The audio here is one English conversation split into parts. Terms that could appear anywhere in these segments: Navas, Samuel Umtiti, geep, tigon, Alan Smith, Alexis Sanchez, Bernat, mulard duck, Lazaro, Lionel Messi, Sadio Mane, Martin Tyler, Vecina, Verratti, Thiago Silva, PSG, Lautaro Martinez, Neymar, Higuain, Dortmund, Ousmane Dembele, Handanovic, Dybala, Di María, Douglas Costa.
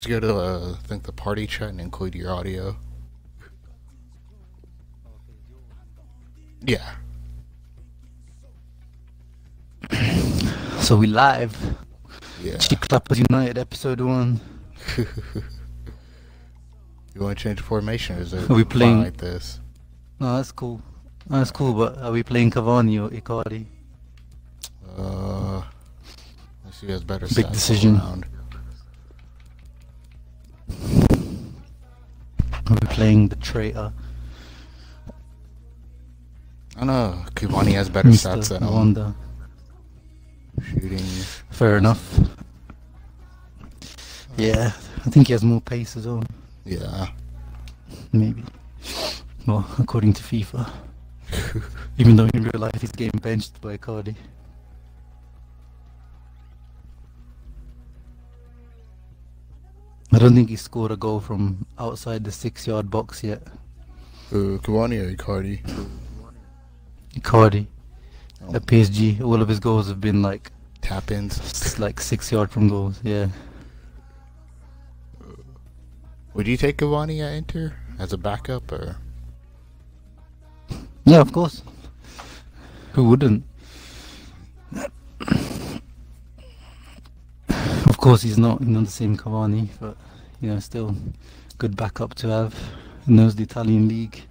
Just go to I think the party chat and include your audio. Yeah. So we live. Yeah. Cheek Clappers United episode 1. You want to change the formation? Or is it? Are we playing like this? No, that's cool. That's cool. But are we playing Cavani or Icardi? Unless he has better stats. Big decision. Around. Are we playing the traitor? I know Cavani has better stats than him. Shooting. Fair enough. Yeah, I think he has more pace as well. Yeah. Maybe. Well, according to FIFA. Even though in real life he's getting benched by Icardi. I don't think he scored a goal from outside the 6-yard box yet. Cavani or Icardi? Icardi. Oh. At PSG, all of his goals have been like tap-ins, like 6 yards from goals. Yeah. Would you take Cavani at Inter as a backup, or? Yeah, of course. Who wouldn't? Of course, he's not the same Cavani, but you know, still good backup to have. He knows the Italian league.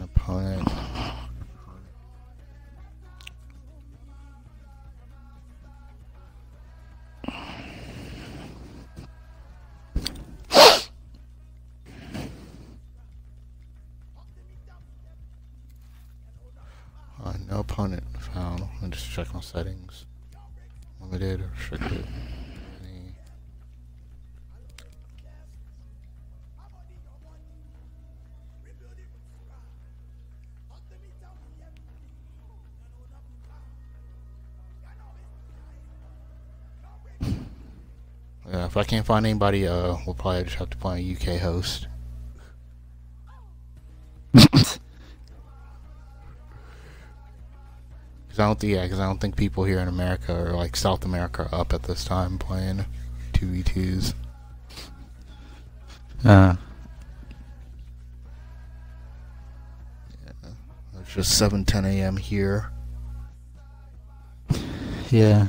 Opponent. No opponent found. Let me just check my settings. Limited or restricted. If I can't find anybody, we'll probably just have to play a UK host. Because I don't think people here in America or like South America are up at this time playing 2v2s. Yeah, it's just 7:10 a.m. here. Yeah.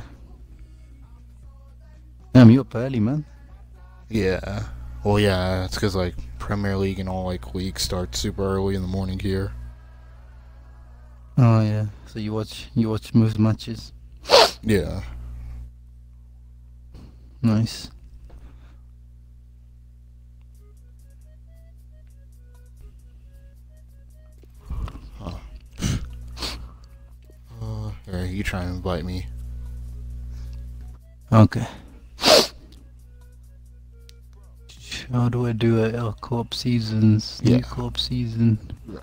Damn, you up early, man. Yeah. Well, yeah, it's because, like, Premier League and all, like, leagues start super early in the morning here. Oh, yeah. So you watch most matches? Yeah. Nice. Huh. Here, you try and invite me. Okay. How do I do it? Oh, co-op seasons. Yeah. New co-op season. Yeah.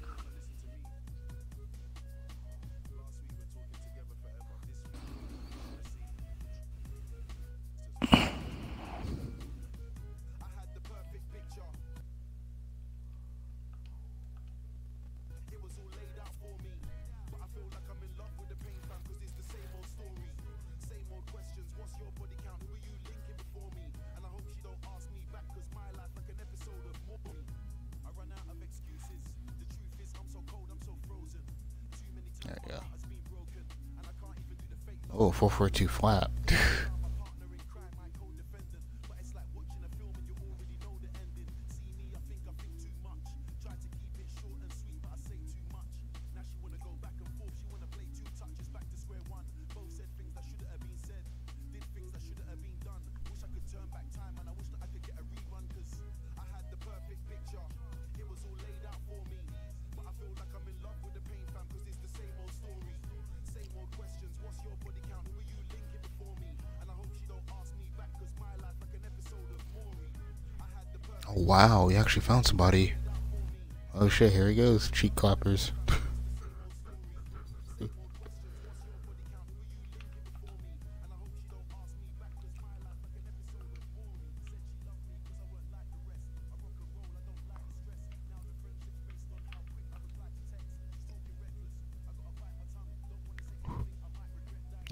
There you go. Oh, 442 flat. Wow, you actually found somebody. Oh shit, here he goes, Cheek Clappers.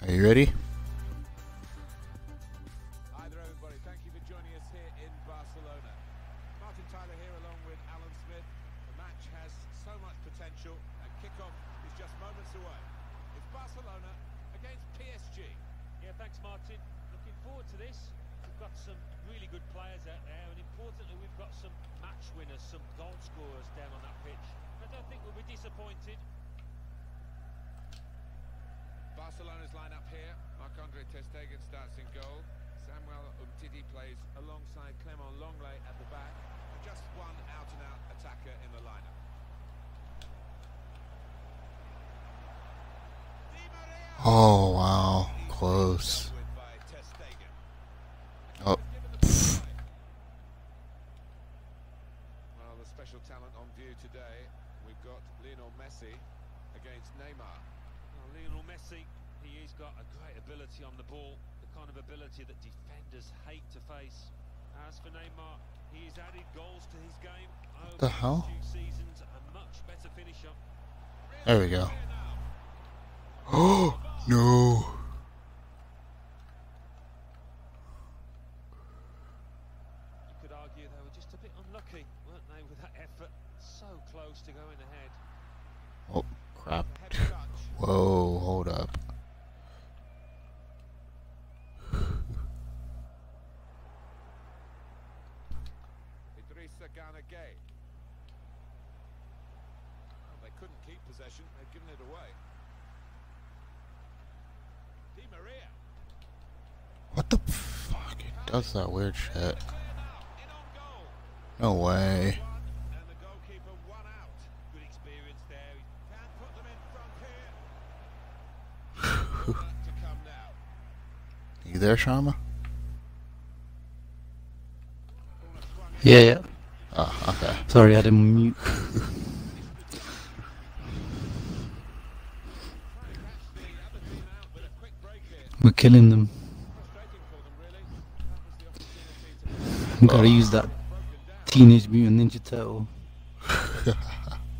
Are you ready? Barcelona. Martin Tyler here along with Alan Smith. The match has so much potential and kickoff is just moments away. It's Barcelona against PSG. Yeah, thanks Martin. Looking forward to this. We've got some really good players out there, and importantly we've got some match winners, some goal scorers down on that pitch. I don't think we'll be disappointed. Barcelona's lineup here. Marc-Andre Ter Stegen starts in goal. Samuel Umtiti plays alongside Clément Lenglet at the back. And just one out-and-out attacker in the lineup. Oh, wow. Close. Oh. Pfft. Well, the special talent on view today. We've got Lionel Messi against Neymar. Lionel Messi, he's got a great ability on the ball, the kind of ability that defenders hate to face. As for Neymar, he's added goals to his game. What the hell? Seasons, a much better finisher. There we go. Oh, no. You could argue they were just a bit unlucky, weren't they, with that effort so close to going ahead. Oh, crap. Whoa, hold up. Idrissa Gana Gueye. They couldn't keep possession, they've given it away. Di Maria. What the fuck? It does that weird shit. No way. You there, Sharma? Yeah. Oh, okay. Sorry, I didn't mute. We're killing them. Gotta use that Teenage Mutant Ninja Turtle.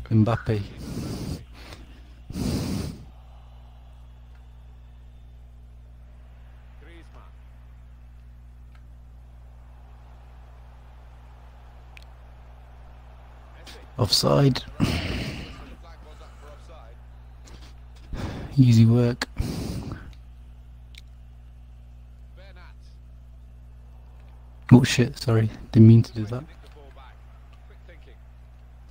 Mbappé. Offside. Easy work. Oh shit, sorry, didn't mean to do that.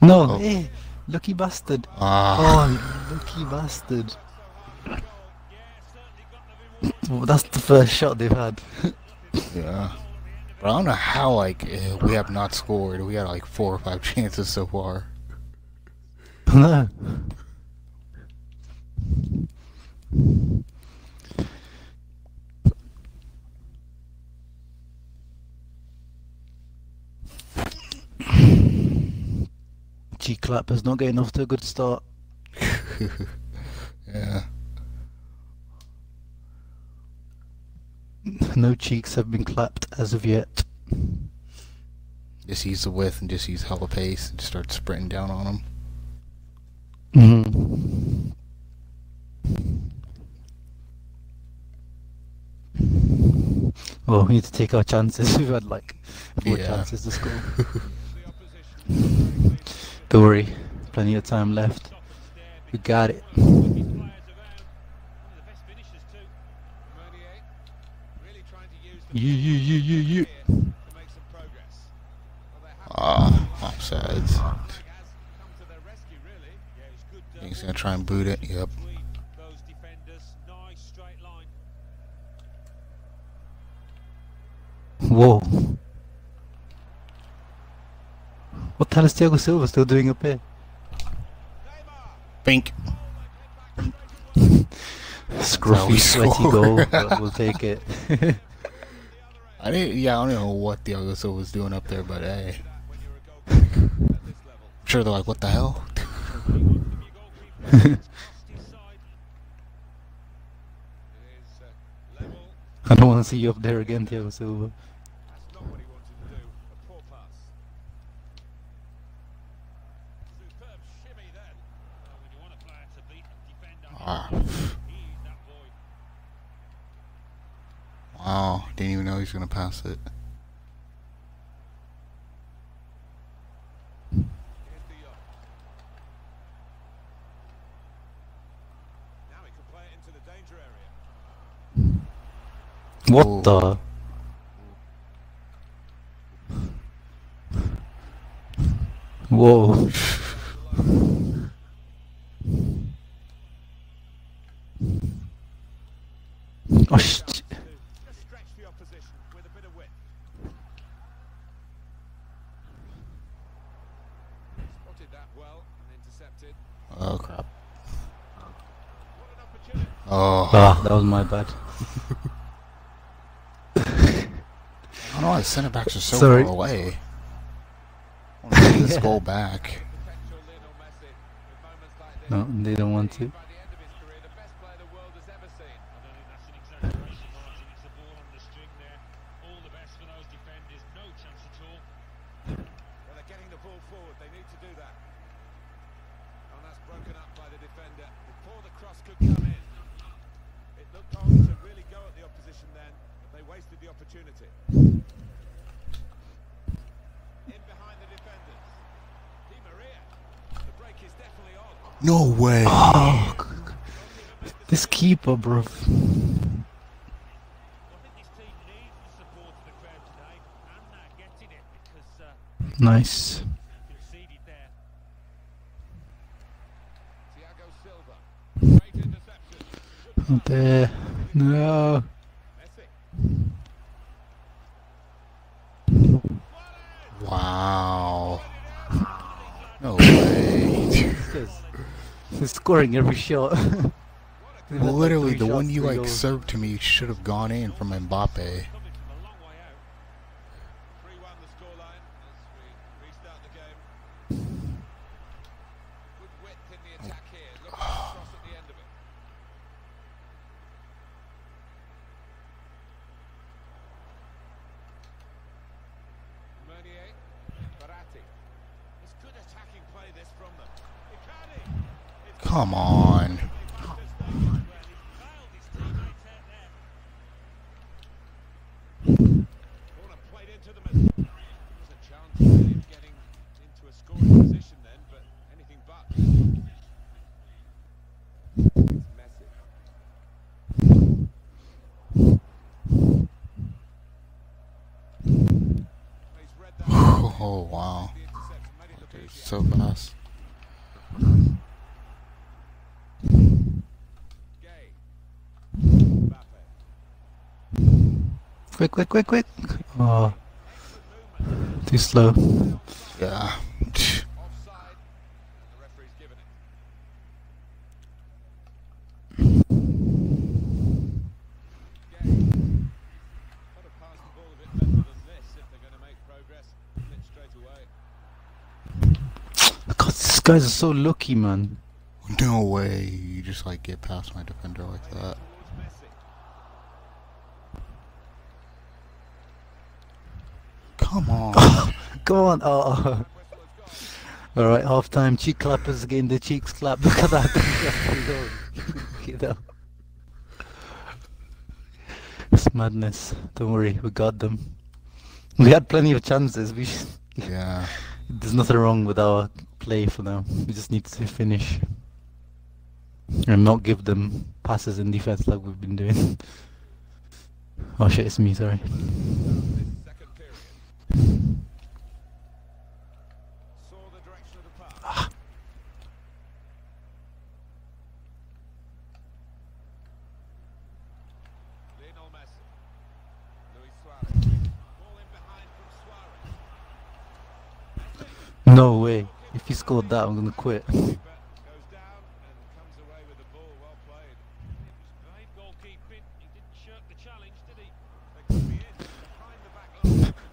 No, oh. Hey, lucky bastard. Ah. Oh, lucky bastard. Well, that's the first shot they've had. Yeah. I don't know how, we have not scored. We had, 4 or 5 chances so far. No. Cheek Clappers not getting off to a good start. Yeah. No cheeks have been clapped as of yet. Just use the width and just use hella pace and just start sprinting down on them. Mm-hmm. Well, we need to take our chances. We've had 4 chances to score. Don't worry, plenty of time left. We got it. Offsides. He's gonna try and boot it. Yep. Whoa. What the hell is Thiago Silva still doing up here? Pink. Scruffy, sweaty goal, but we'll take it. I don't know what the other was doing up there, but hey. I'm sure they're like, what the hell? I don't want to see you up there again, Thiago Silva. Didn't even know he was going to pass it. What the? Whoa. Oh shit. Oh crap. Oh, that was my bad. I don't know why the centre backs are so far away. I want to get this goal back. No, they don't want to. No way! Oh, this keeper, bro. Nice. Not there. No. Wow. No way. He's scoring every shot. Literally, like the one you like served to me should have gone in from Mbappé. Come on. Oh, wow. Dude, so fast. Quick, quick, quick, quick! Oh, too slow. Yeah. God, these guys are so lucky, man. No way. You just like get past my defender like that. Come on. Oh, go on. Oh. Alright, half time. Cheek clappers getting the cheeks clapped. Look at that. Get up. It's madness. Don't worry, we got them. We had plenty of chances. We should... Yeah. There's nothing wrong with our play for now. We just need to finish. And not give them passes in defense like we've been doing. Oh shit, it's me, sorry. No way. If he scored that, I'm gonna quit.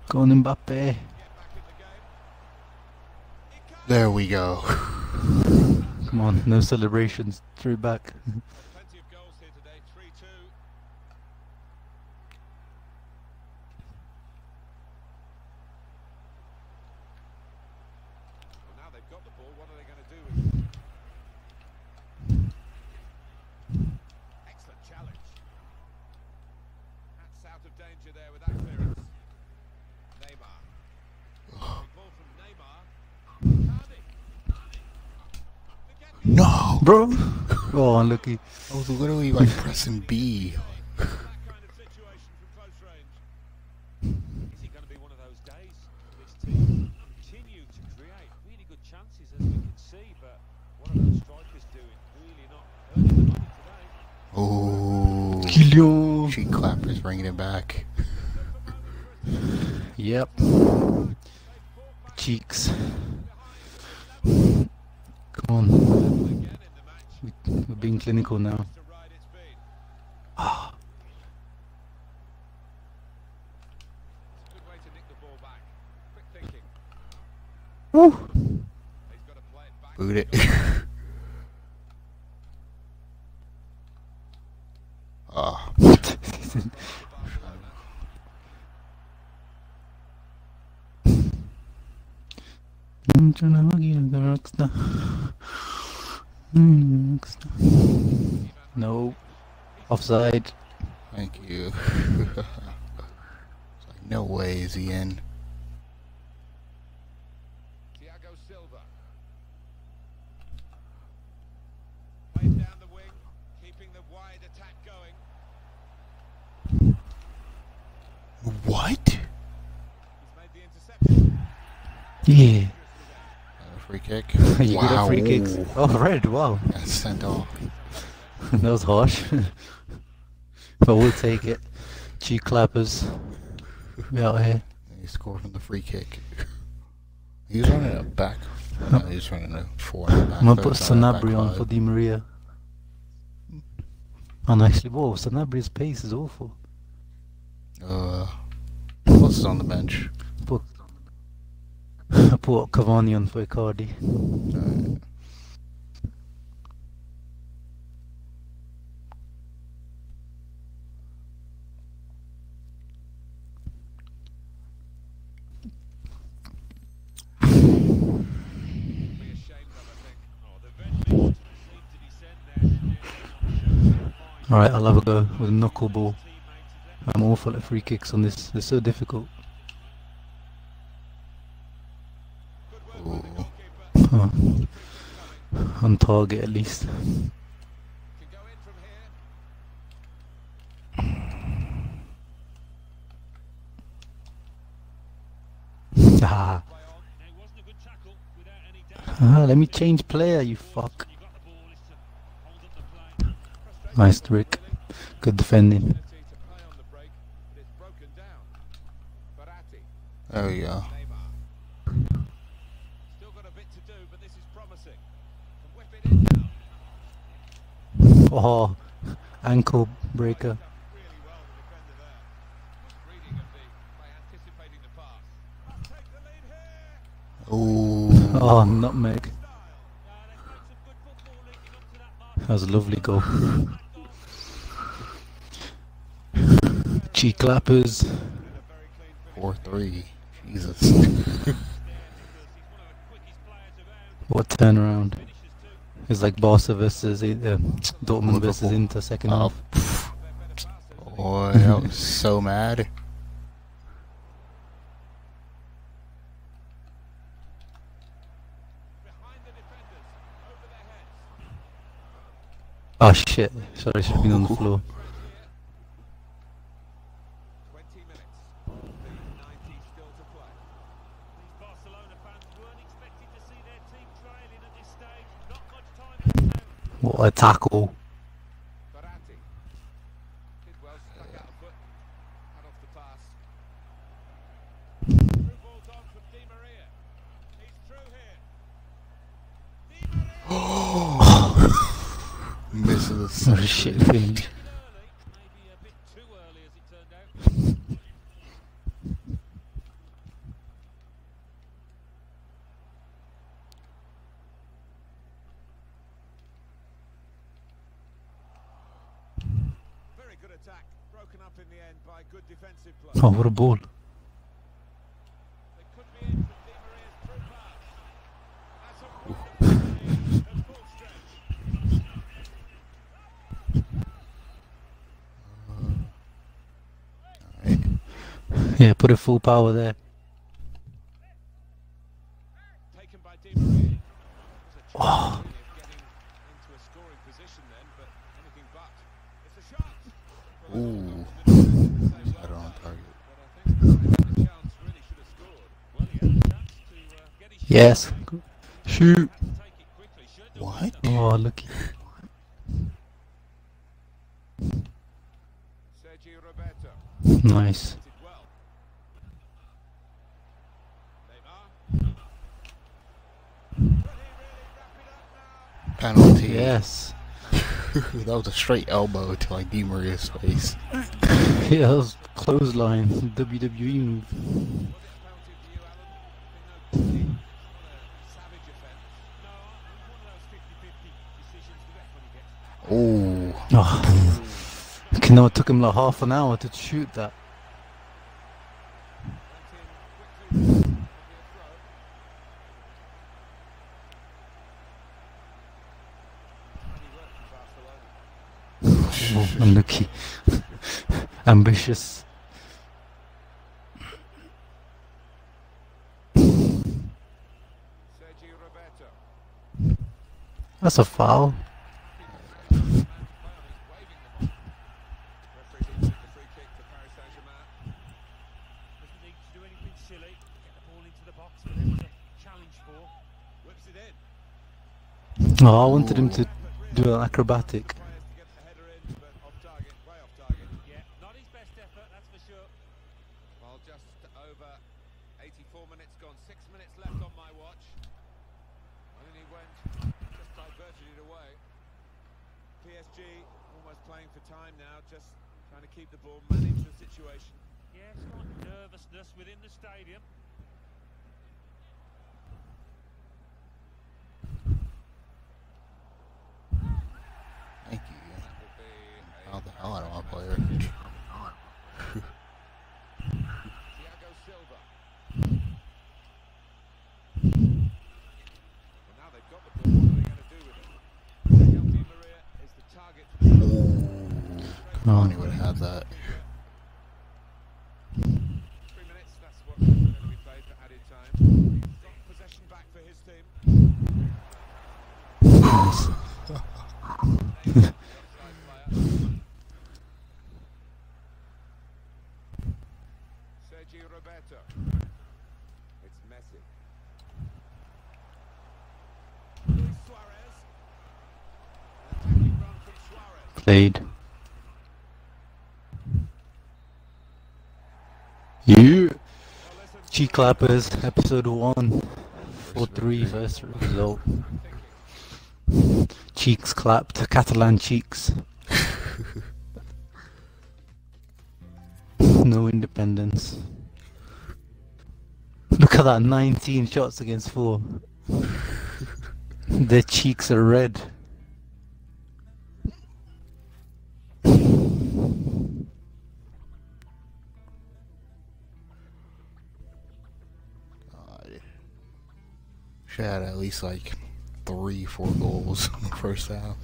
Go on, Mbappé. There we go. Come on, no celebrations. Threw back. Plenty of goals here today. 3-2. Well, now they've got the ball. What are they going to do with it? Excellent challenge. Hats out of danger there with that clearance. No, bro. Oh, unlucky. I was literally like pressing B. chances as we can see, but what are those strikers doing? Really not hurting the money today. Oh, Cheek Clappers bringing it back. Yep. Cheeks. Come on. We're being clinical now. Ah. Woo! Boot it. Ah. Oh. I'm trying to hug you like the rockstar. No. Offside. Thank you. It's like, no way is he in. Thiago Silva. Played down the wing, keeping the wide attack going. What? He's made the interception. Yeah. Free kick. You wow. Free kicks. Oh, red, wow. That's sent off. That was harsh. But we'll take it. Cheek Clappers. We out here. He scored from the free kick. He's running it back. No, he's running it forward. I'm going to put Sanabria on for Di María. And actually, whoa, Sanabria's pace is awful. Plus is on the bench. I put Cavani on for Icardi. Alright, I'll have a go with a knuckleball. I'm awful at free kicks on this, they're so difficult. Oh. On target at least. Ah. Ah, let me change player, you fuck. Nice trick. Good defending. There we go. Oh, ankle breaker. Oh, oh, nutmeg. That was a lovely goal. Cheek Clappers. 4-3. Jesus. What turnaround. It's like Barca versus Dortmund versus Inter second half. Boy, I was so mad. Oh shit, sorry, I should have been on the floor. What a tackle. Oh, misses the shit thing. Oh, what a ball. Yeah, put a full power there. Oh. Ooh. Yes, Shoot. What? Oh, look. Nice. Penalty. Yes. That was a straight elbow to like Di Maria's face. Yeah, that was clothesline. WWE move. Oh. Oh. You know, it took him like half an hour to shoot that. Oh, unlucky. Ambitious. That's a foul. Oh, I wanted him to do an acrobatic. Well, just over 84 minutes gone, 6 minutes left on my watch. And then he went, just diverted it away. PSG almost playing for time now, just trying to keep the ball, manage the situation. Yes, like nervousness within the stadium. Oh, I don't want to play it. Thiago Silva. And now they've got the ball. What are they going to do with it? Di Maria is the target. Cavani would have that. 3 minutes, that's what we're going to be played for added time. He's got possession back for his team. It's Messi. Luis Suarez. An attacking run from Suarez. Played. You. Cheek Clappers, episode 1. 4-3 versus result. Cheeks clapped. Catalan cheeks. No independence. Look at that, 19 shots against 4. Their cheeks are red. God. Should have had at least like 3-4 goals in the first half.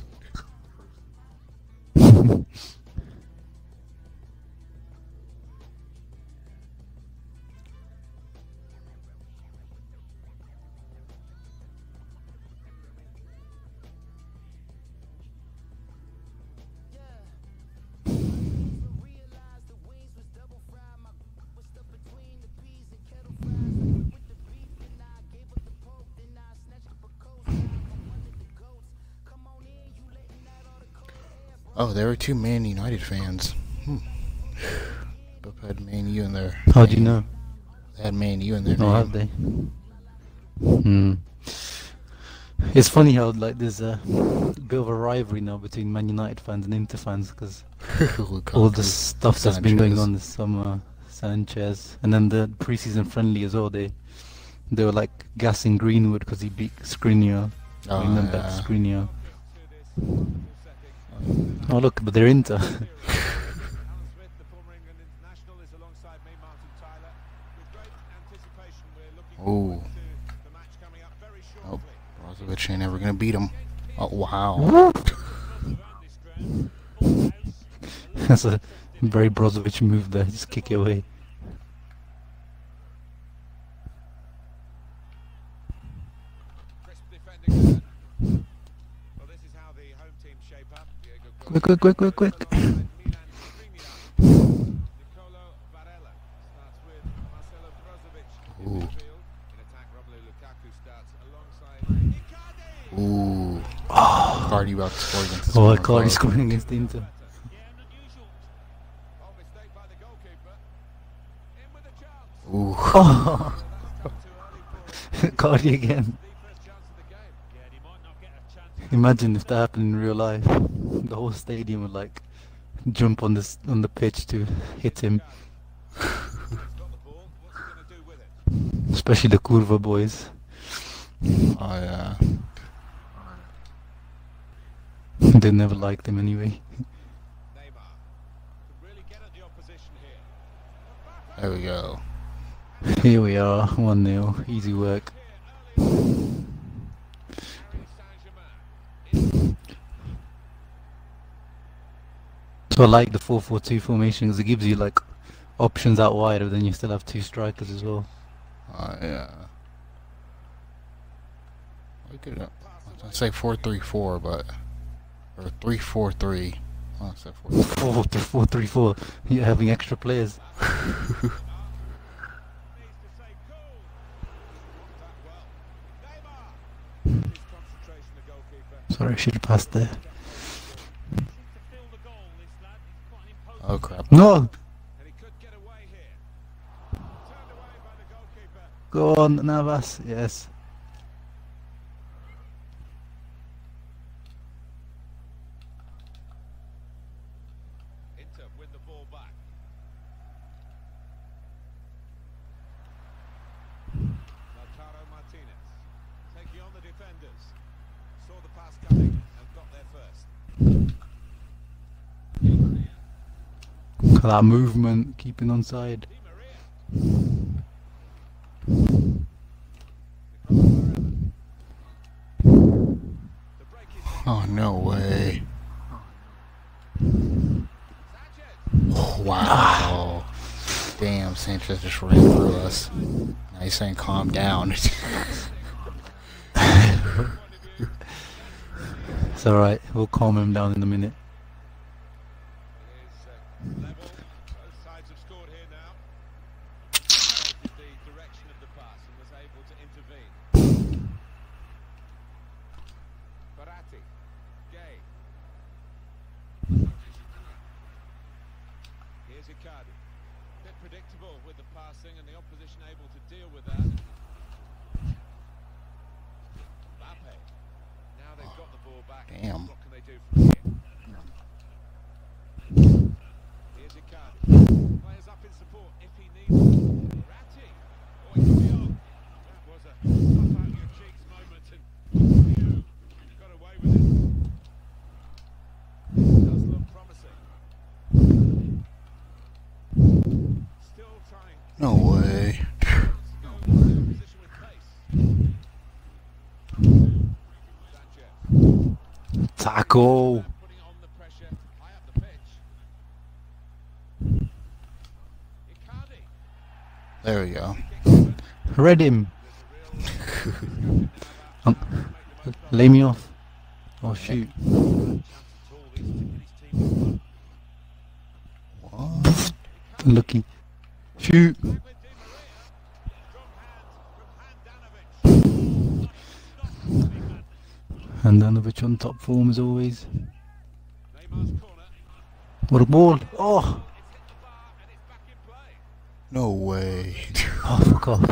Oh, there were 2 Man United fans. Both had Man U in there. How do you know? They had Man U in there. Oh, have they? Hmm. It's funny how like there's a bit of a rivalry now between Man United fans and Inter fans because all the stuff that's been going on this summer, Sanchez, and then the preseason friendly as well. They were like gassing Greenwood because he beat Škriniar. Oh, yeah. Škriniar. Oh look, but they're Inter. Oh. Oh, Brozovic ain't never gonna beat him. Oh wow. That's a very Brozovic move there. Just kick it away. Quick, quick, quick, quick, quick. Ooh. Ooh. Oh. Icardi about to score against Inter. Oh, Icardi scoring against Inter. Ooh. Oh. Icardi again. Imagine if that happened in real life. The whole stadium would like jump on this on the pitch to hit him. Especially the Curva boys. Oh yeah. They never liked him anyway. There we go. Here we are, 1-0, easy work. So I like the 4-4-2 formation because it gives you like options out wide, but then you still have two strikers as well. Yeah. We could I'd say 4-3-4, but or 3-4-3. I said 4-3-4. You're having extra players. Sorry, I should have passed there. Oh crap. No! Go on, Navas, yes. That movement, keeping on side. Oh, no way. Oh, wow. Damn, Sanchez just ran through us. Now he's saying calm down. It's alright, we'll calm him down in a minute. Taco. There we go. Read him. Lay me off. Oh shoot. What? Lucky. Shoot. Handanovic on top form as always. What a ball! Oh! No way! Oh, fuck off. What? I told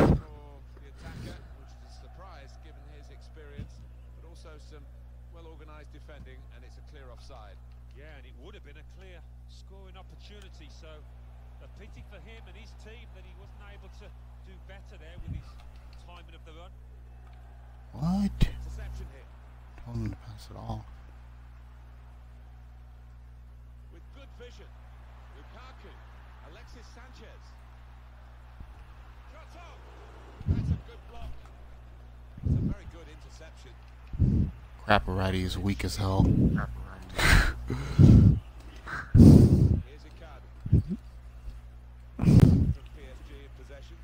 him to pass it off. With good vision, Lukaku, Alexis Sanchez. Cut off. That's a good block. It's a very good interception. Crapperati is weak as hell. Here's Icardi. From PSG in possession.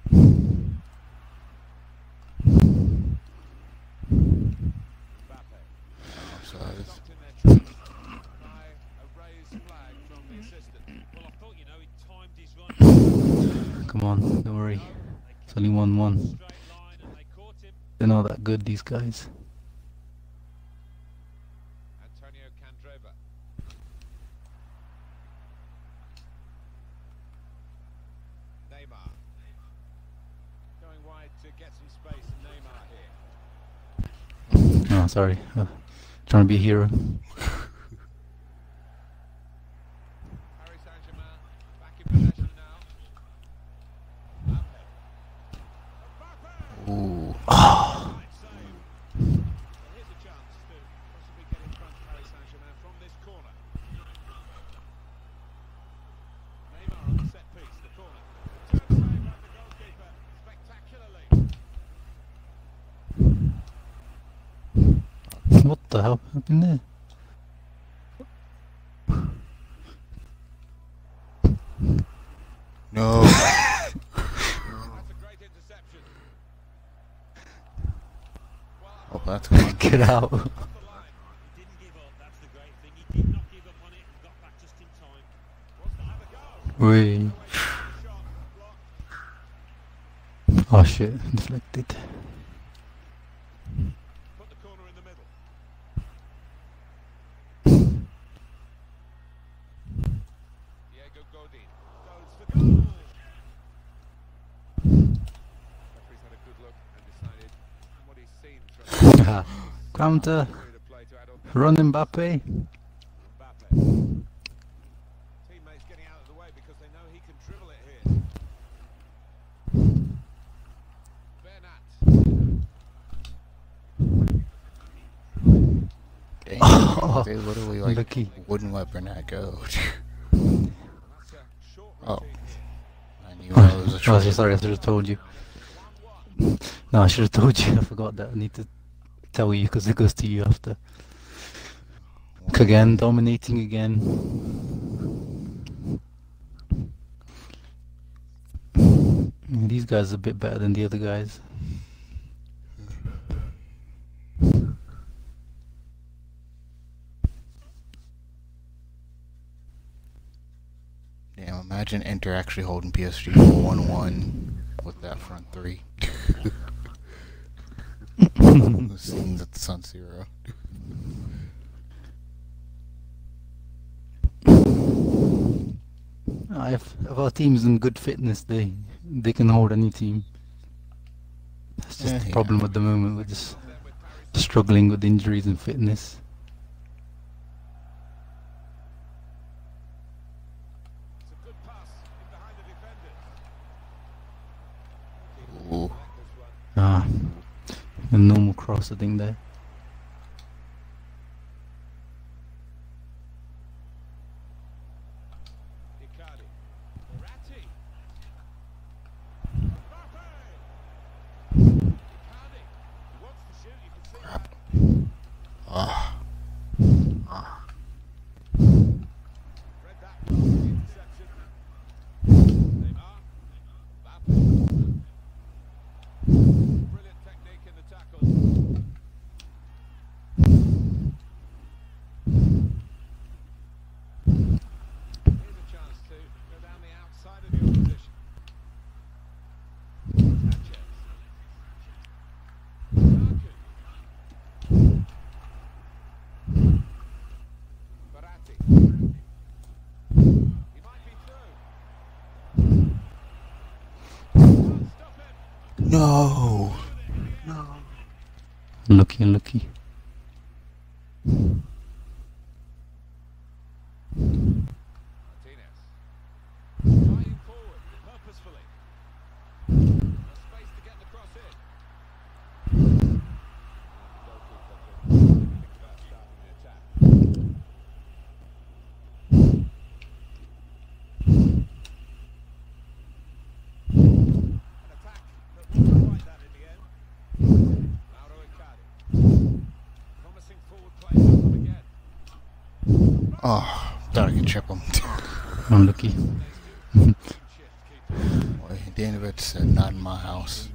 Come on, don't worry. It's only 1-1. They're not that good, these guys. Neymar. Going wide to get some space, and Neymar here. Oh, sorry. Trying to be a hero. Ooh. Oh. What the hell happened there? No. That's get out. He didn't give up, that's the great thing. He did not give up on it, got back just in time. What's the other goal? Wee. Oh shit, deflected. Put the corner in the middle. Diego Godin goes for goal. Referee's had a good look and decided what he's seen from counter, run Mbappé. Teammates getting out of the way because they know he can dribble it here. Bernat. Oh, they literally like lucky. Wouldn't let Bernat go. Oh, I knew I was a trust. Oh, sorry, I should have told you. No, I should have told you. I forgot that. I need to tell you because it goes to you after. Again, dominating again. These guys are a bit better than the other guys. Damn, imagine Inter actually holding PSG 1-1 with that front three. That's San Siro. If our team's in good fitness, they can hold any team. That's just the problem at the moment. We're just struggling with injuries and fitness. It's a good pass behind the defenders. Ooh. Ah. A normal cross, I think, there. Icardi. Verratti. Mbappé. Icardi. Wants to shoot, you can see that. Read that interception. Neymar. Mbappé. Brilliant technique in the tackle. Here's a chance to go down the outside of the opposition. Sanchez. Lukaku. Verratti. He might be through. No! No. Lucky, lucky. Martinez. Flying forward purposefully. A space to get the cross in. Oh, thought I could trip him. I'm lucky. Boy, Danovich said, not in my house.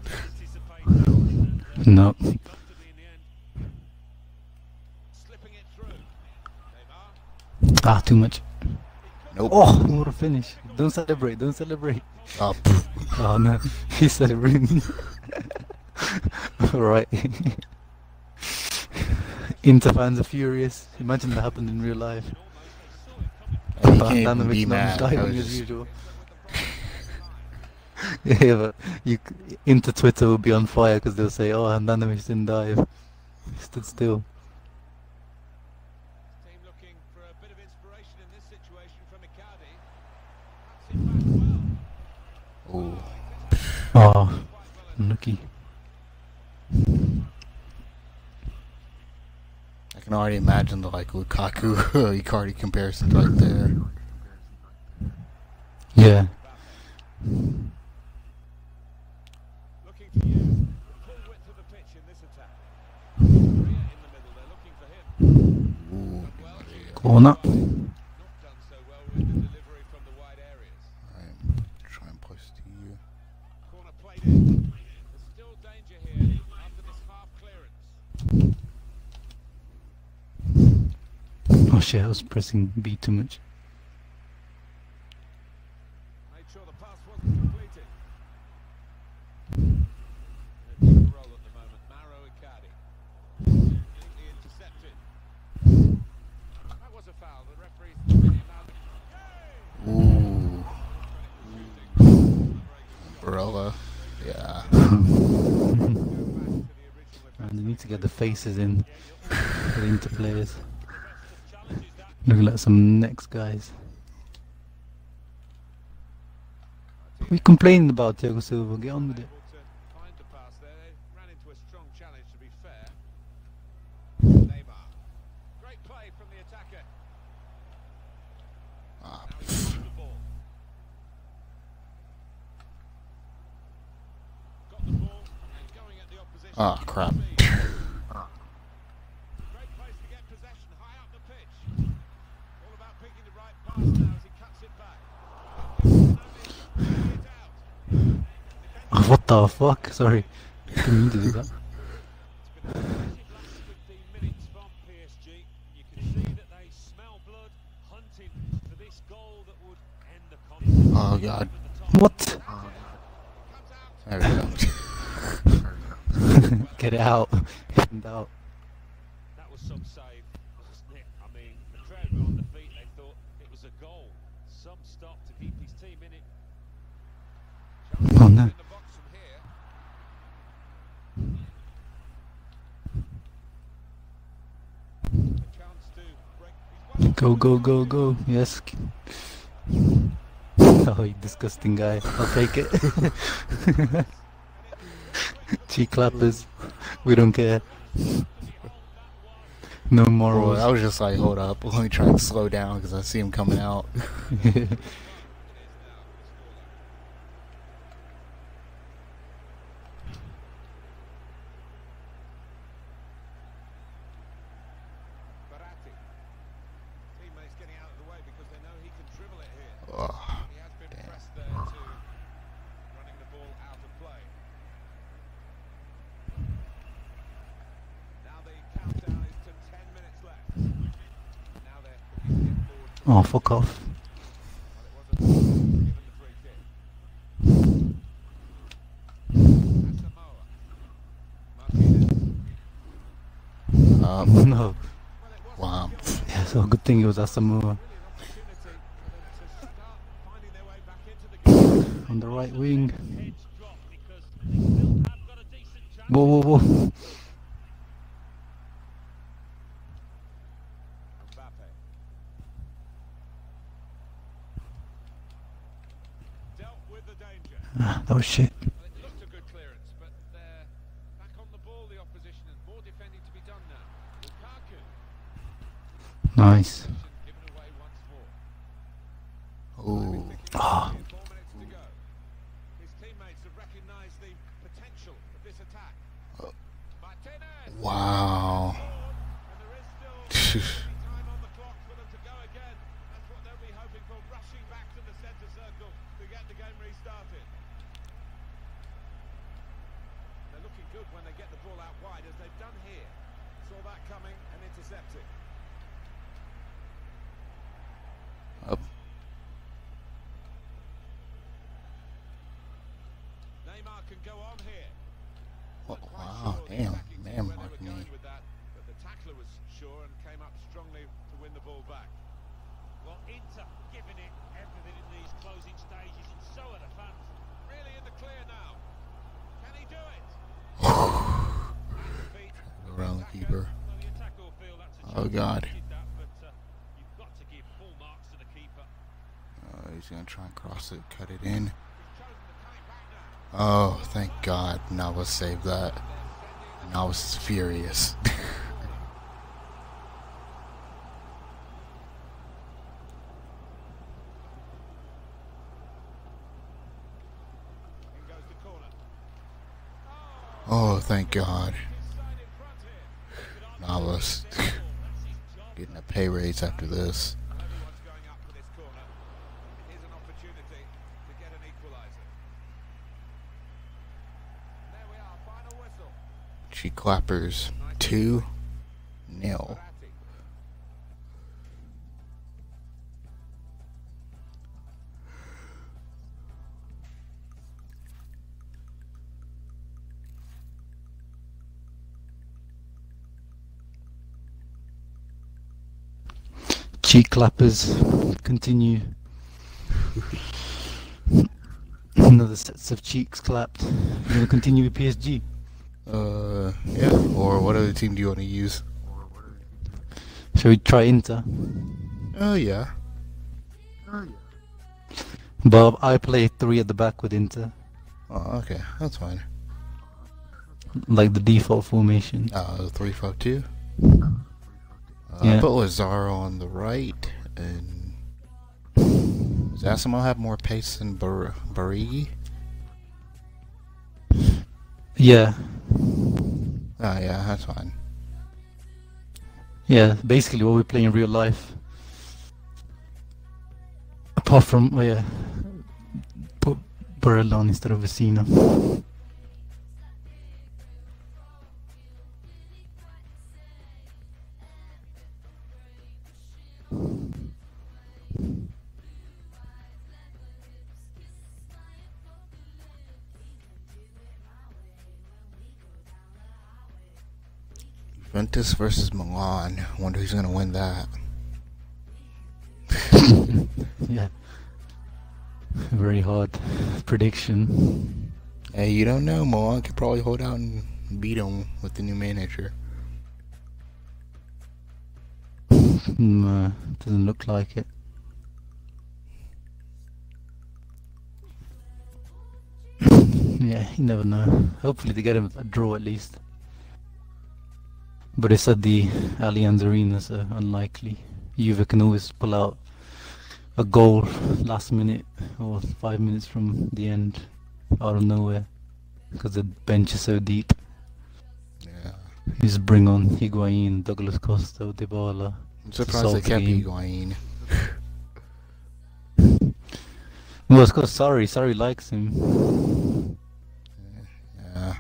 No. Ah, too much. Nope. Oh, what a finish. Don't celebrate, don't celebrate. Oh, oh no, he's celebrating. Alright. Inter fans are furious. Imagine that happened in real life. Handanovic died as usual. Yeah, but you, Inter Twitter will be on fire because they'll say, "Oh, Handanovic didn't dive. He stood still." Team looking for a bit of inspiration in this situation from Icardi. That's it back well. Oh, unlucky. I can already imagine the like Lukaku Icardi comparison right there. Yeah. Looking to use the full width of the pitch in this attack. In the middle, they're looking for him. Corner. Not done so well with the delivery from the wide areas. Alright, try and push to you. Corner played in. There's still danger here after this half clearance. Oh shit, I was pressing B too much. Yeah. And they need to get the faces in for the Inter players. Looking like some next guys. We complained about Thiago Silva, get on with it. Oh crap. Great place to get possession high up the pitch. All about picking the right pass now as he cuts it back. What the fuck? Sorry. I didn't mean to do that. Oh god. What? There we go. Get it out. Hit and out. That was some save, wasn't it? I mean, the crowd were on the feet, they thought it was a goal. Some stop to keep his team in it. Oh no. Go, go, go, go. Yes. Oh, you disgusting guy. I'll take it. Cheek clappers, we don't care. No morals. I was just like, hold up, let me try and slow down because I see him coming out. Oh, fuck off. No. Wow. Yeah, so good thing it was Asimov. On the right wing. Whoa, whoa, whoa. Oh shit. Well, it looked a good clearance, but they're back on the ball, the opposition, and more defending to be done now. Lukaku. Nice. Given away once more. Oh. 4 minutes to go. His teammates have recognized the potential of this attack. Martinez. Wow. And there is still time on the clock for them to go again. That's what they'll be hoping for, rushing back to the center circle to get the game restarted. Good when they get the ball out wide, as they've done here. Saw that coming and intercepted. Up. Neymar can go on here. What? Wow, damn, man, marking me. But the tackler was sure and came up strongly to win the ball back. Well, Inter giving it everything in these closing stages, and so are the fans. Really in the Oh, God. He's going to try and cross it, cut it in. Oh, thank God. Navas saved that. Navas is furious. Oh, thank God. Navas getting a pay raise after this. Cheek Clappers 2-0. Cheek Clappers continue. Another sets of cheeks clapped. We're gonna continue with PSG. Yeah, or what other team do you want to use? Shall we try Inter? Oh, yeah. Bob, I play 3 at the back with Inter. Oh, okay, that's fine. Like the default formation. 3-5-2. Yeah. I put Lazaro on the right, and does Asimov have more pace than Burry? Yeah. Oh yeah, that's fine. Yeah, basically what we play in real life. Apart from, oh yeah, put Burrell on instead of Vecina. Juventus versus Milan. I wonder who's gonna win that. Yeah. Very hard prediction. Hey, you don't know. Milan could probably hold out and beat him with the new manager. No, doesn't look like it. Yeah, you never know. Hopefully they get him a draw at least. But it's at the Allianz Arena, so unlikely. Juve can always pull out a goal last minute or 5 minutes from the end out of nowhere because the bench is so deep. Yeah. Just bring on Higuain, Douglas Costa, Dybala. I'm surprised they kept Higuain. Well, it's because Sarri likes him. Yeah.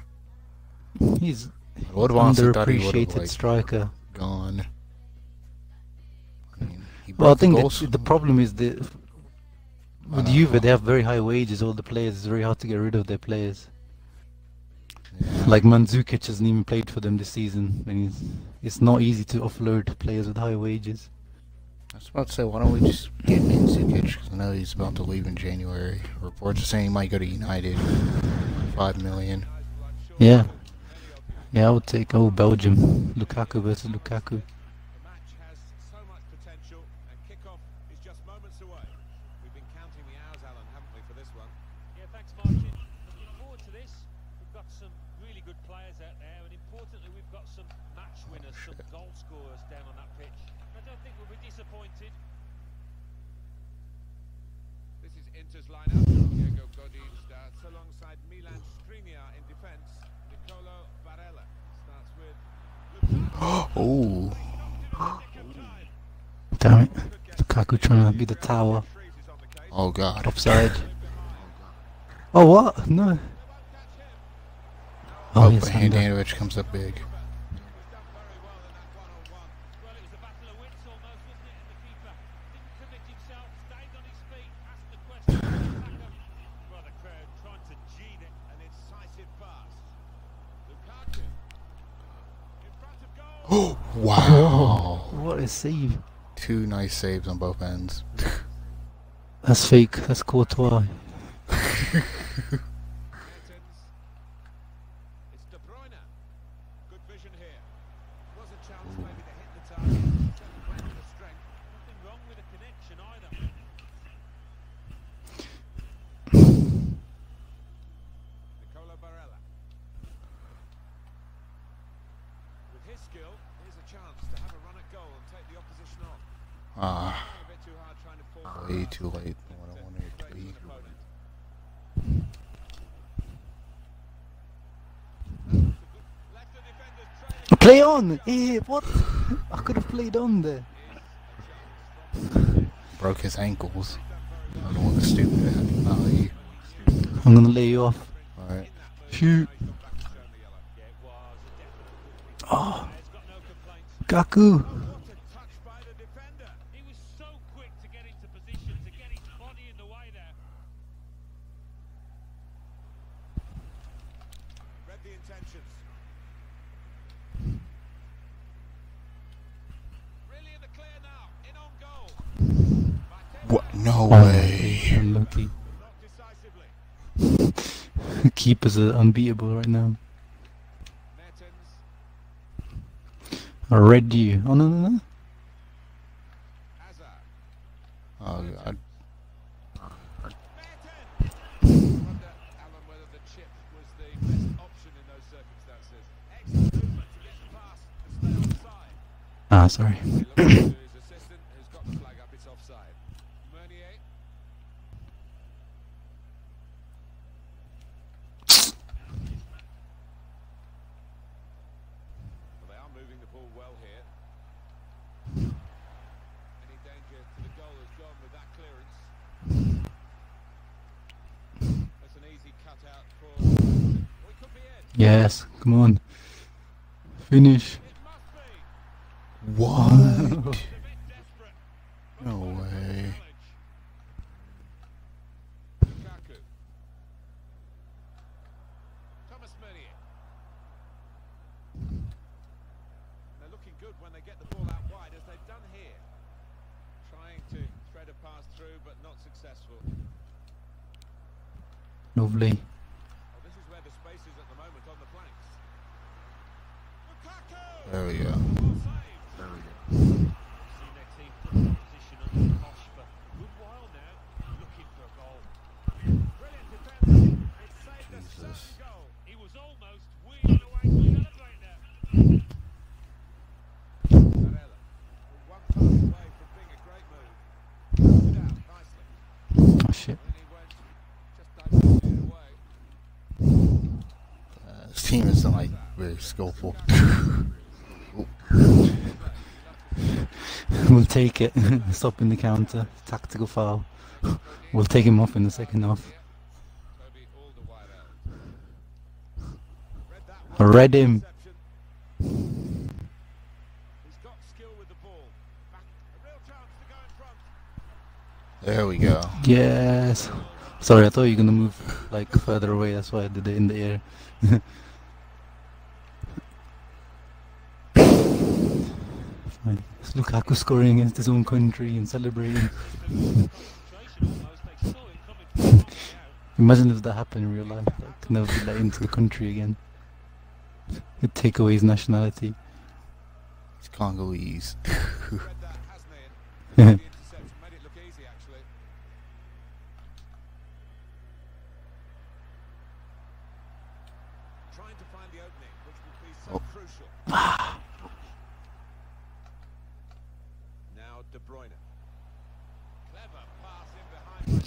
He's underappreciated striker. Gone. I mean, well, I think the problem is that with Juve they have very high wages. All the players, it's very hard to get rid of their players. Yeah. Like Mandzukic hasn't even played for them this season. I mean, it's not easy to offload players with high wages. I was about to say, why don't we just get Mandzukic? Because I know he's about to leave in January. Reports are saying he might go to United. 5 million. Yeah. Yeah, I would take old Belgium. Lukaku versus Lukaku. The match has so much potential, and kickoff is just moments away. We've been counting the hours, Alan, haven't we, for this one? Yeah, thanks, Martin. Looking forward to this. We've got some really good players out there, and importantly, we've got some match winners, some goal scorers down on that pitch. I don't think we'll be disappointed. This is Inter's lineup. Diego Godin starts alongside Milan Škriniar in defence. Oh. Damn it. Lukaku trying to be the tower. Oh God. Offside. Oh what? No. Oh, yes, but Handanovic comes up big. Wow! What a save! Two nice saves on both ends. That's fake. That's Courtois. It's De Bruyne. Good vision here. Was a chance maybe to hit the target. Way too late. I wanted it to be. Play on! Hey, what? I could have played on there. Broke his ankles. I don't want the stupid value. I'm gonna lay you off. Alright. Shoot. Oh. Lukaku. No way. Unlucky. Keepers are unbeatable right now. Ready. Oh, no. Oh, God. Ah, sorry. Yes, come on. Finish. What? No way. They're looking good when they get the ball out wide, as they've done here. Trying to thread a pass through, but not successful. Lovely. There we go. Jesus. Oh shit. This team isn't like really skillful. We'll take it. Stopping the counter. Tactical foul. We'll take him off in the second half. Read him. There we go. Yes. Sorry, I thought you were gonna move like further away. That's why I did it in the air. It's Lukaku scoring against his own country and celebrating. Imagine if that happened in real life, like never be let into the country again. It'd take away his nationality. He's Congolese.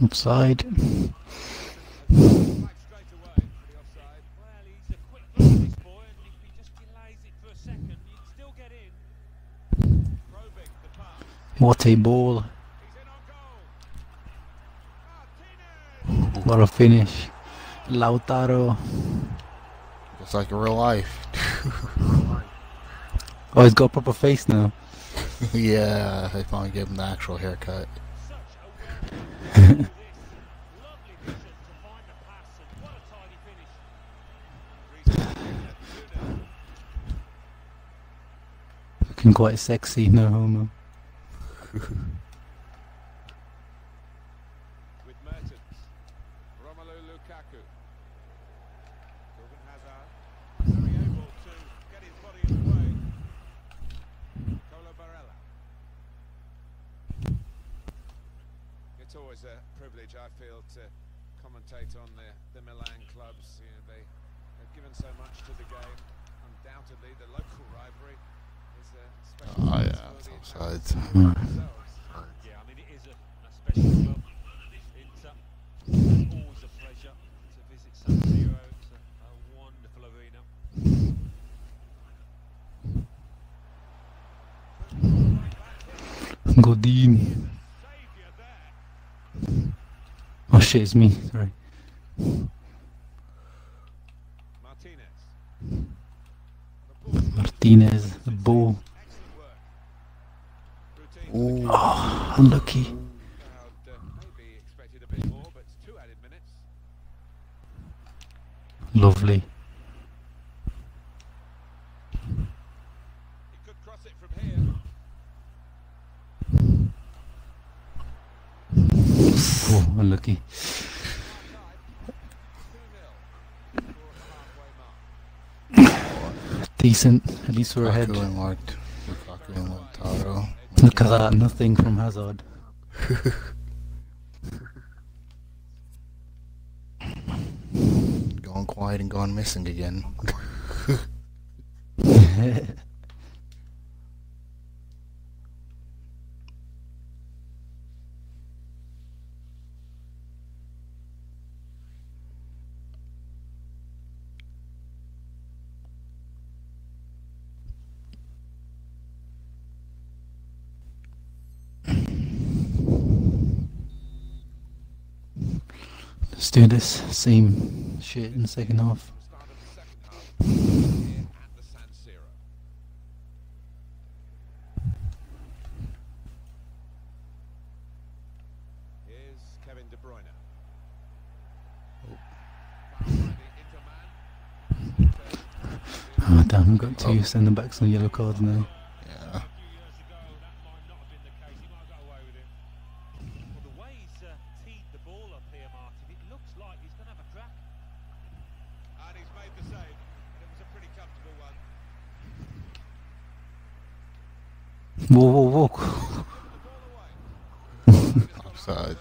Offside. What a ball. What a finish. Lautaro. It's like in real life. Oh, he's got a proper face now. Yeah, they finally gave him the actual haircut. Looking quite sexy, no homo. It's always a privilege, I feel, to commentate on the Milan clubs. You know, they've given so much to the game. Undoubtedly, the local rivalry Oh, yeah, it's offside. Yeah, I mean, it is a special club. It's always a pleasure to visit San Siro. It's a wonderful arena. Godin. Oh, shit, it's me. Sorry. Martinez, the ball. Oh, unlucky. Lovely. Oh, unlucky. Decent, at least we're ahead. Look at that, nothing from Hazard. Gone quiet and gone missing again. Let's do this same shit in the second half. Here's Kevin De Bruyne. Oh damn, we've got two sending back some yellow cards now. Yeah. Whoa, whoa, whoa. Offside.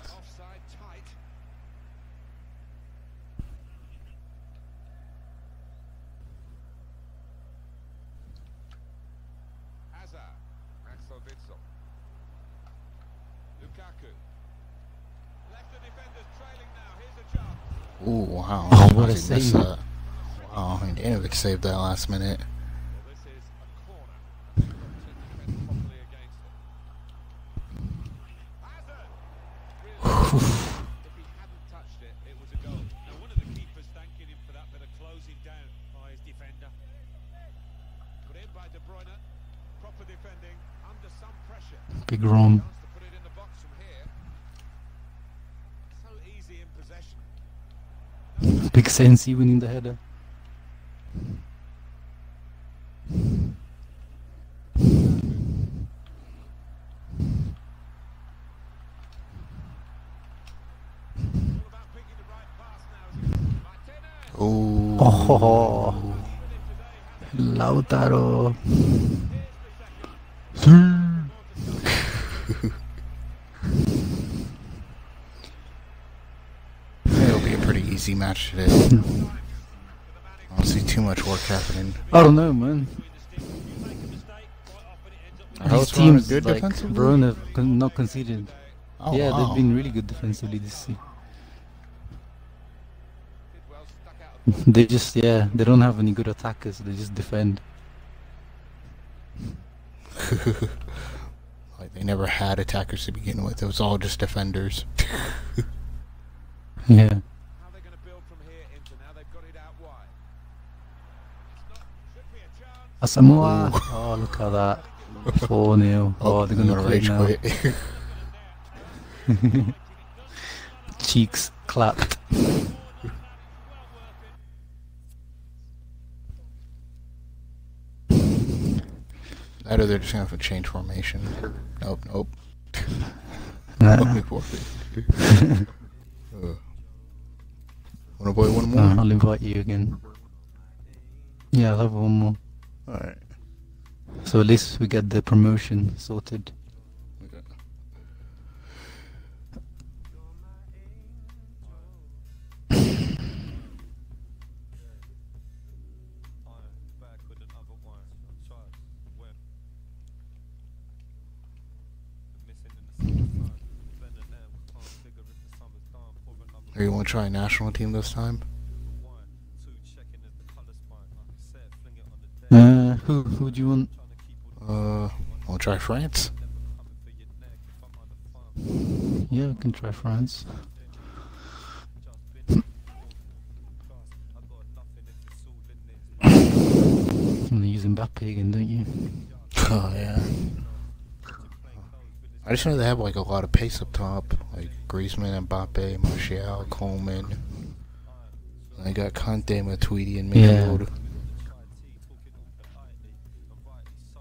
Oh, wow. Oh, what a save. Wow, and Handanovic saved that last minute. Big Rom. Big Sensi winning the header. Oh, oh. Lautaro. It'll be a pretty easy match today. I don't see too much work happening. I don't know, man. These teams, good like Bruyne, have not conceded. Oh, yeah, wow. They've been really good defensively this season. They just, yeah, they don't have any good attackers. They just defend. Like they never had attackers to begin with. It was all just defenders. Yeah. How they're going to build from here into now? They've got it out wide. Asamoah. Oh, look at that. 4-0. Oh, they're going to rage quit. Cheeks clapped. Either they're just going to have to change formation. Nope, nope. Wanna play one more? I'll invite you again. Yeah, I'll have one more. Alright. So at least we get the promotion sorted. Okay. Or you want to try a national team this time? Who do you want? I'll try France. Yeah, we can try France. And they use Mbappé again, don't you? Oh, yeah. I just know they have, like, a lot of pace up top. Like, Griezmann, Mbappé, Martial, Coleman. And they got Kante, Matuidi, and midfield. Yeah.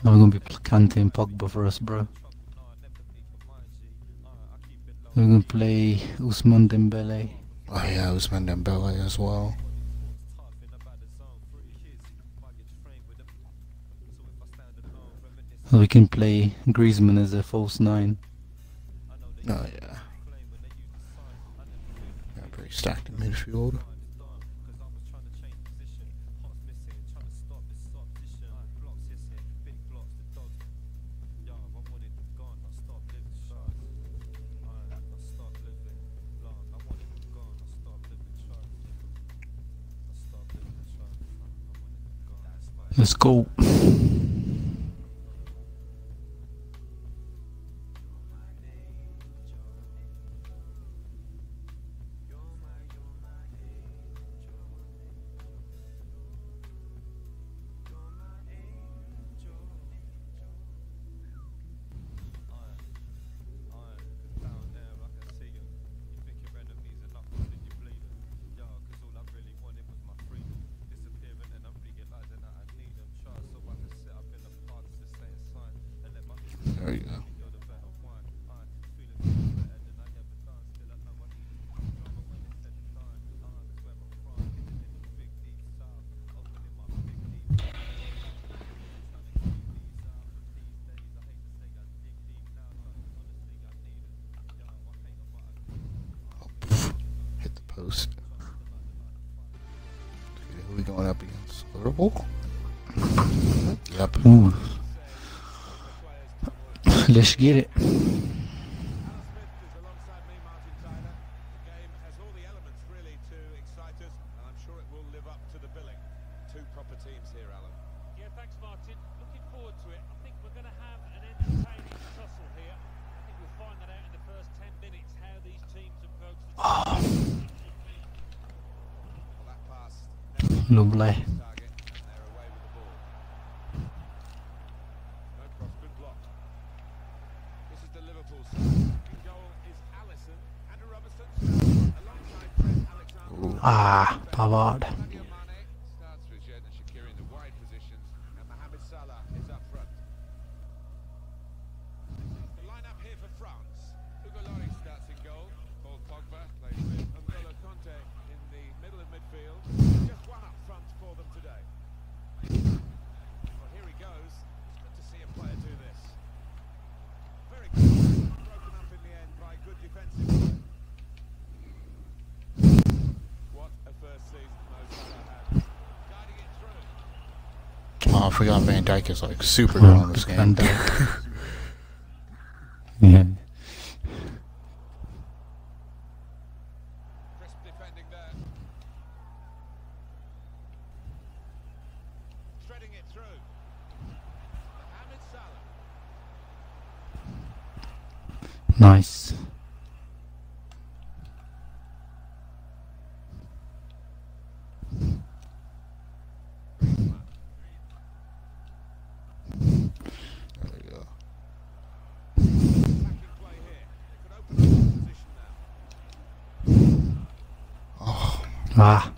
No, we're going to be Kante and Pogba for us, bro. We're going to play Ousmane Dembele. Oh yeah, Ousmane Dembele as well. So we can play Griezmann as a false 9. Oh yeah. Yeah, pretty stacked in midfield. Let's go. There you go. Oh, hit the post. Okay, who are we going up against? Liverpool? Yep. Ooh. Let's get it. Lovely. Ah, Pavard. I forgot Van Dijk is like super good on this game. Van Dijk. Yeah. Nice. Ah.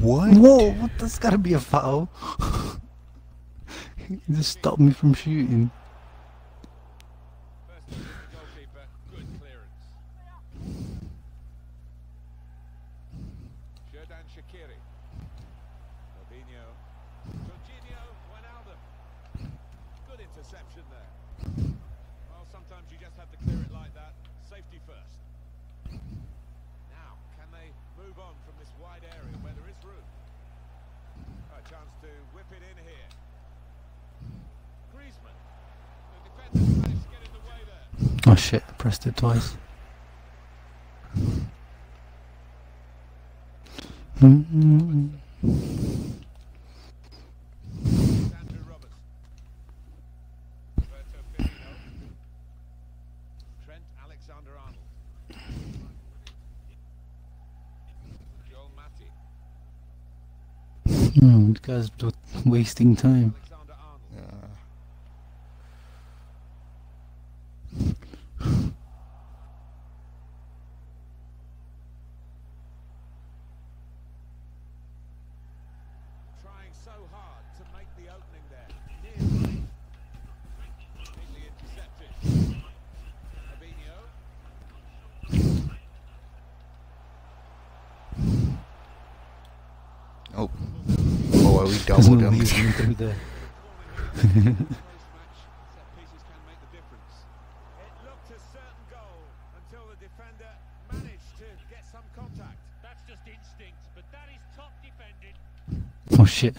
What? Whoa, what? That's gotta be a foul. He just stopped me from shooting. Whip it in here. Griezmann. The defensive players get it Oh shit, I pressed it twice. Guys are wasting time. Doubled him. Oh shit,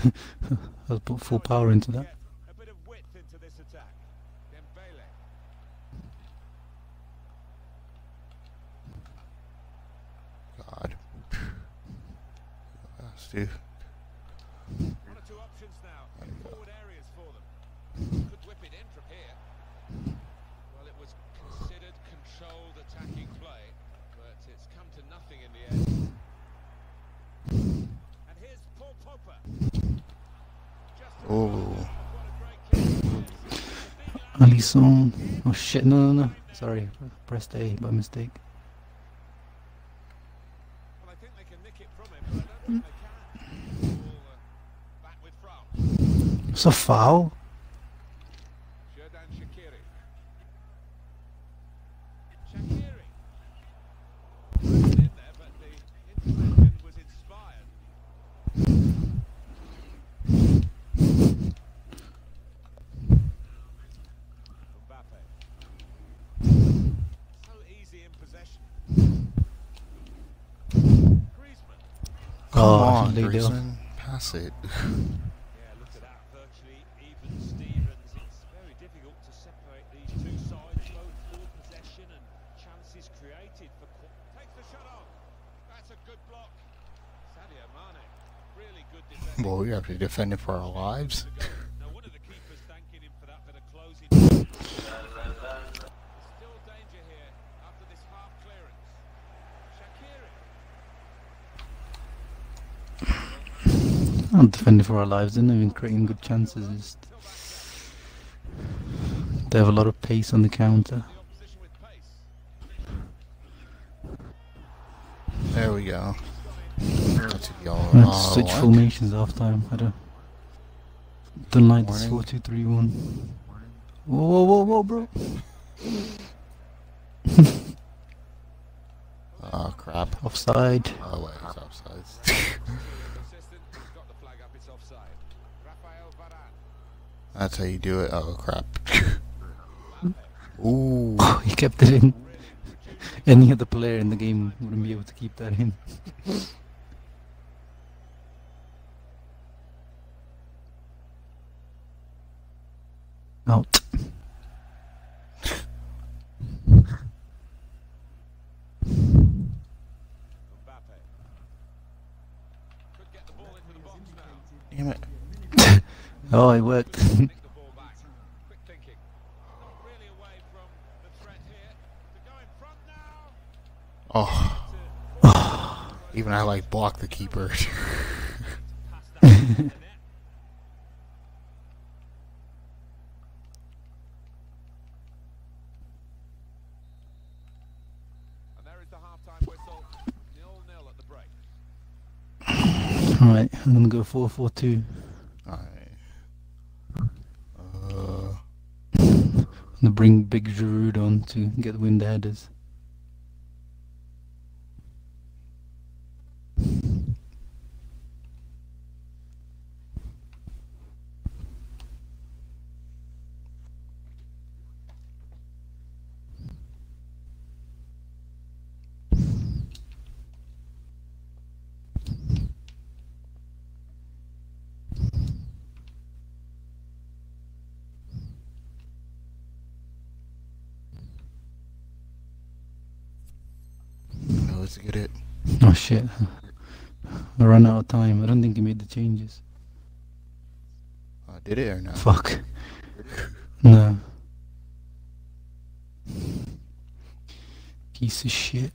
I'll put full power into that. God. Steve. Alisson. Oh shit, no. Sorry, I pressed A by mistake. Well, I think they can nick it from him, but I don't think they can. Back with France. It's a foul. Griezmann, pass it. Yeah, look at that. Virtually even Stevens. It's very difficult to separate these two sides. Both full possession and chances created for. Takes the shot on. That's a good block. Sadio Mane, really good defense. Well, we have to defend it for our lives. Now, one of the keepers thanking him for that bit of closing. There's still danger here after this half clearance. Shaqiri. I'm defending for our lives, they're not even creating good chances. Just they have a lot of pace on the counter. There we go. That's switch formations half time. I don't like this 4-2-3-1. Whoa, bro! Oh crap! Offside. Oh wait, it's offside. That's how you do it. Oh crap! Ooh! He kept it in. Any other player in the game wouldn't be able to keep that in. Out. Damn it. Oh, it worked. Oh. Even I like block the keeper. Alright, I'm gonna go 4-4-2. Alright. I'm gonna bring big Giroud on to get the wind headers. let's get it. Oh shit. I ran out of time. I don't think he made the changes. Did it or not? Fuck. No. Piece of shit.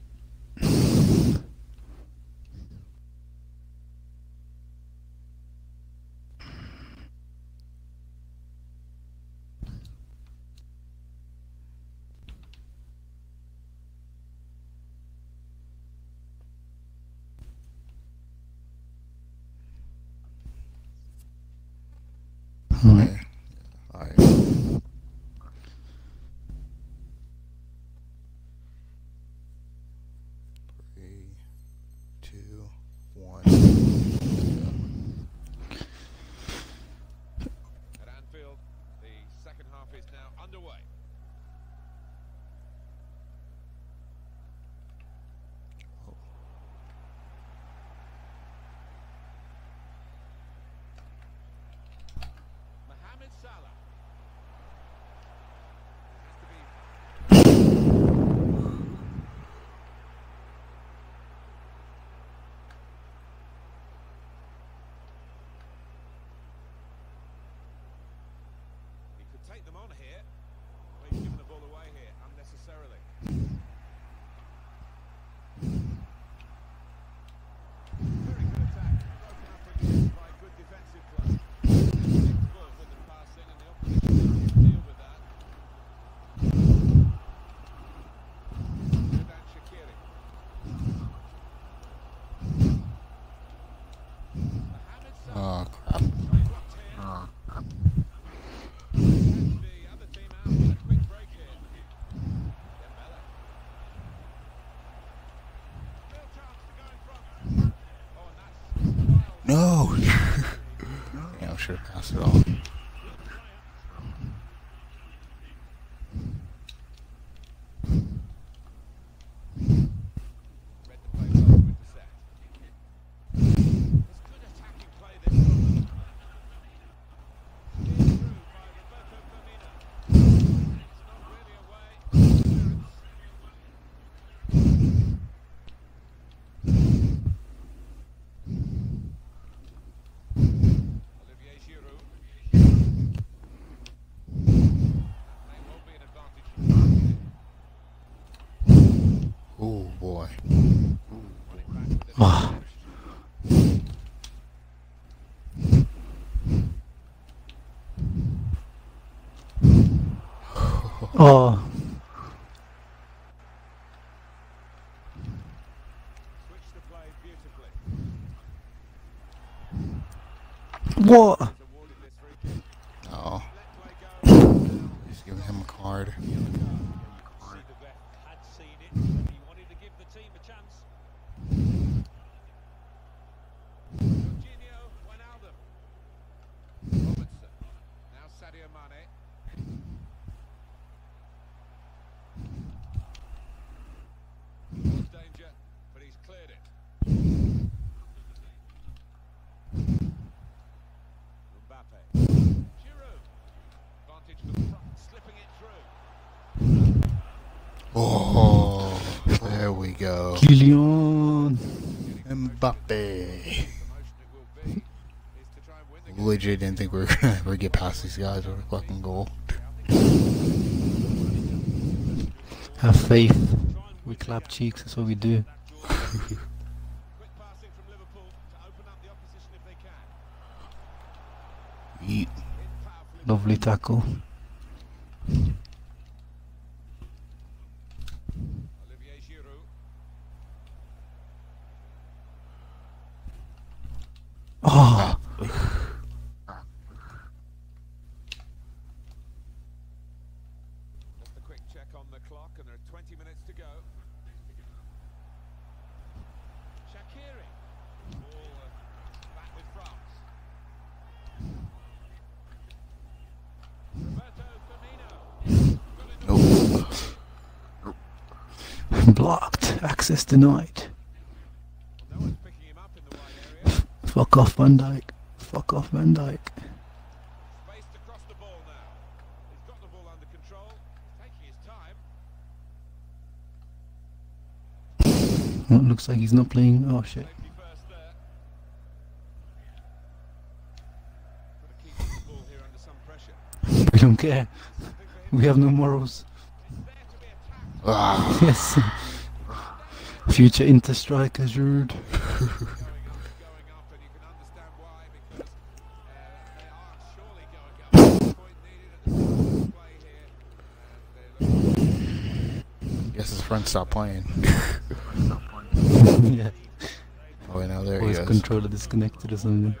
No! Yeah, I'm sure pass it off. Oh. What? Oh. Just giving him a card. Go. Kylian Mbappé. Legit didn't think we were going to ever get past these guys with a fucking goal. Have faith. We clap cheeks, that's what we do. Eat. Lovely tackle. Oh. Just a quick check on the clock, and there are 20 minutes to go. Shaqiri. Ball back with France. Roberto Firmino. Nope. Blocked. Access denied. Fuck off, Van Dijk. Fuck off, Van Dijk. Spaced across the ball now. He's got the ball under control. Taking his time. Well, it looks like he's not playing. Oh shit. We don't care. We have no morals. Yes. Future Inter striker Giroud. Guess his friend stopped playing. Yeah. Oh, wait, now there he is. His controller disconnected or something.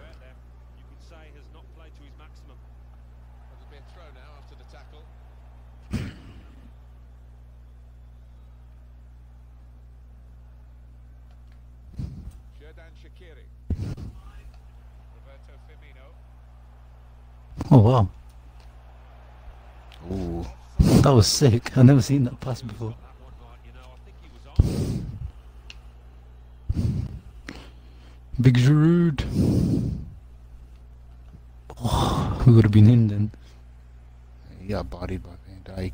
Oh wow. Ooh. That was sick. I've never seen that pass before. Big Giroud. Oh, we would have been in then. He got bodied by Van Dijk.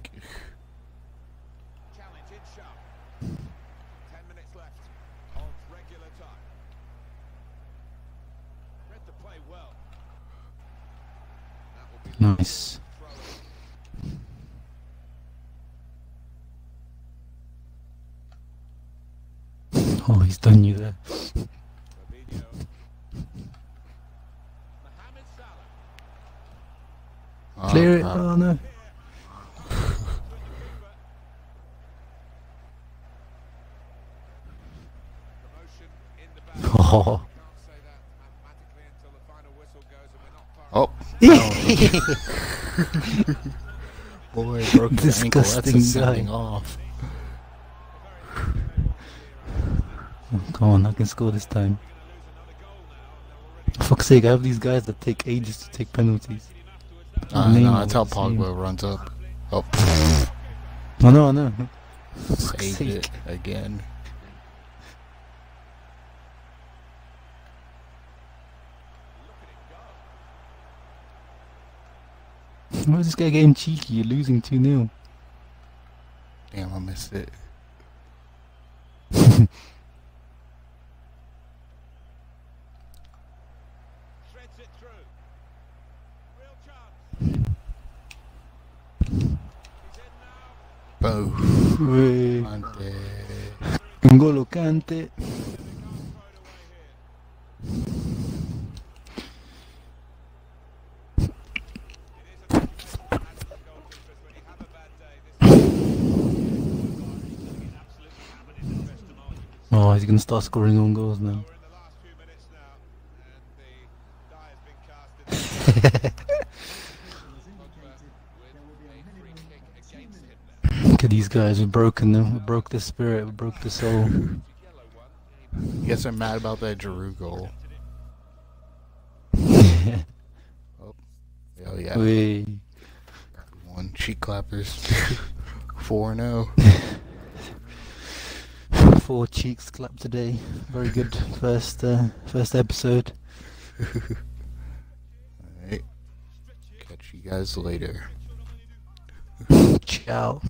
Challenge in shot. 10 minutes left of regular time. Read the play well. Nice. Oh, he's done you there. Clear it, oh no. Oh. Oh. Boy, broke his ankle. That's a sending off. Oh, come on, I can score this time. Fuck's sake, I have these guys that take ages to take penalties. No, that's how Pogba runs up. Oh, I know, I know. Saved it again. Why is this guy getting cheeky? You're losing 2-0. Damn, I missed it. Kante. N'Golo Kante. Oh, he's gonna start scoring own goals now. These guys were broken them. We broke the spirit. We broke the soul. Guess I'm mad about that Giroud goal. Yeah. Oh, hell yeah. We one cheek clappers. 4-0. Four cheeks clapped today. Very good first episode. All right. Catch you guys later. Ciao.